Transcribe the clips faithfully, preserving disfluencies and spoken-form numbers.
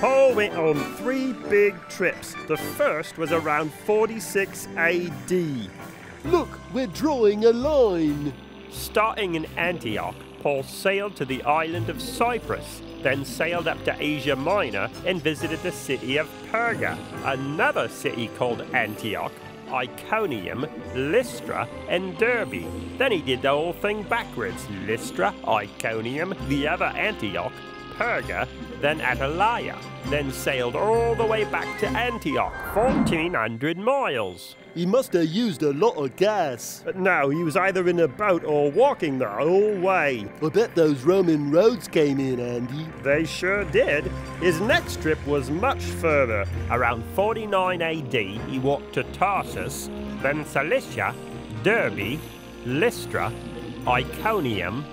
Paul went on three big trips. The first was around forty-six A D. Look, we're drawing a line. Starting in Antioch, Paul sailed to the island of Cyprus, then sailed up to Asia Minor and visited the city of Perga, another city called Antioch, Iconium, Lystra, and Derbe. Then he did the whole thing backwards. Lystra, Iconium, the other Antioch, Perga, then Attalia, then sailed all the way back to Antioch, fourteen hundred miles. He must have used a lot of gas. But no, he was either in a boat or walking the whole way. I bet those Roman roads came in handy. They sure did. His next trip was much further. Around forty-nine A D, he walked to Tarsus, then Cilicia, Derbe, Lystra, Iconium,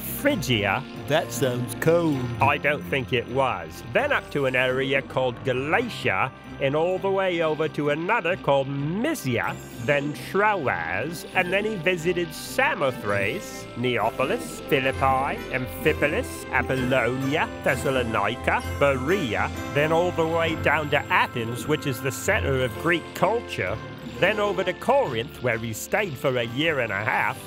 Phrygia. That sounds cold. I don't think it was. Then up to an area called Galatia and all the way over to another called Mysia, then Troas, and then he visited Samothrace, Neopolis, Philippi, Amphipolis, Apollonia, Thessalonica, Berea, then all the way down to Athens, which is the center of Greek culture, then over to Corinth, where he stayed for a year and a half,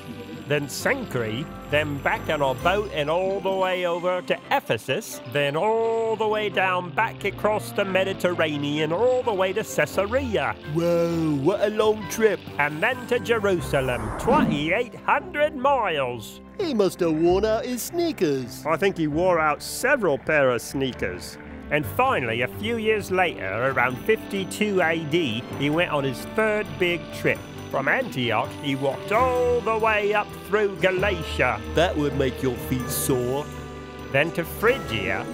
then Cyprus, then back on our boat and all the way over to Ephesus, then all the way down back across the Mediterranean, all the way to Caesarea. Whoa, what a long trip. And then to Jerusalem, twenty-eight hundred miles. He must have worn out his sneakers. I think he wore out several pair of sneakers. And finally, a few years later, around fifty-two A D, he went on his third big trip. From Antioch, he walked all the way up through Galatia. That would make your feet sore. Then to Phrygia,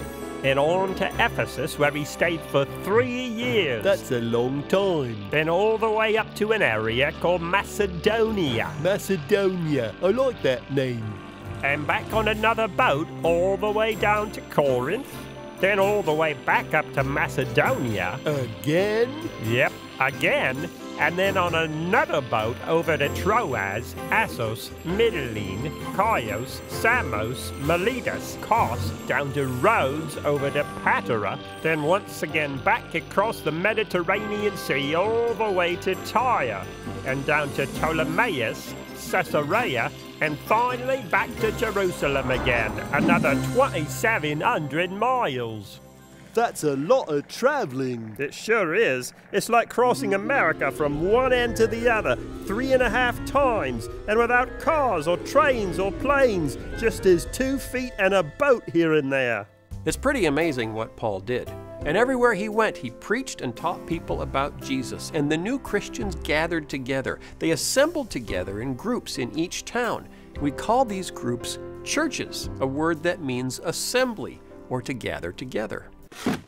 and on to Ephesus, where he stayed for three years. That's a long time. Then all the way up to an area called Macedonia. Macedonia. I like that name. And back on another boat, all the way down to Corinth. Then all the way back up to Macedonia. Again? Yep, again. And then on another boat over to Troas, Assos, Mytilene, Chios, Samos, Miletus, Kos, down to Rhodes, over to Patara, then once again back across the Mediterranean Sea all the way to Tyre, and down to Ptolemais, Caesarea, and finally back to Jerusalem again, another twenty-seven hundred miles. That's a lot of traveling. It sure is. It's like crossing America from one end to the other, three and a half times, and without cars or trains or planes, just as two feet and a boat here and there. It's pretty amazing what Paul did. And everywhere he went, he preached and taught people about Jesus, and the new Christians gathered together. They assembled together in groups in each town. We call these groups churches, a word that means assembly or to gather together. You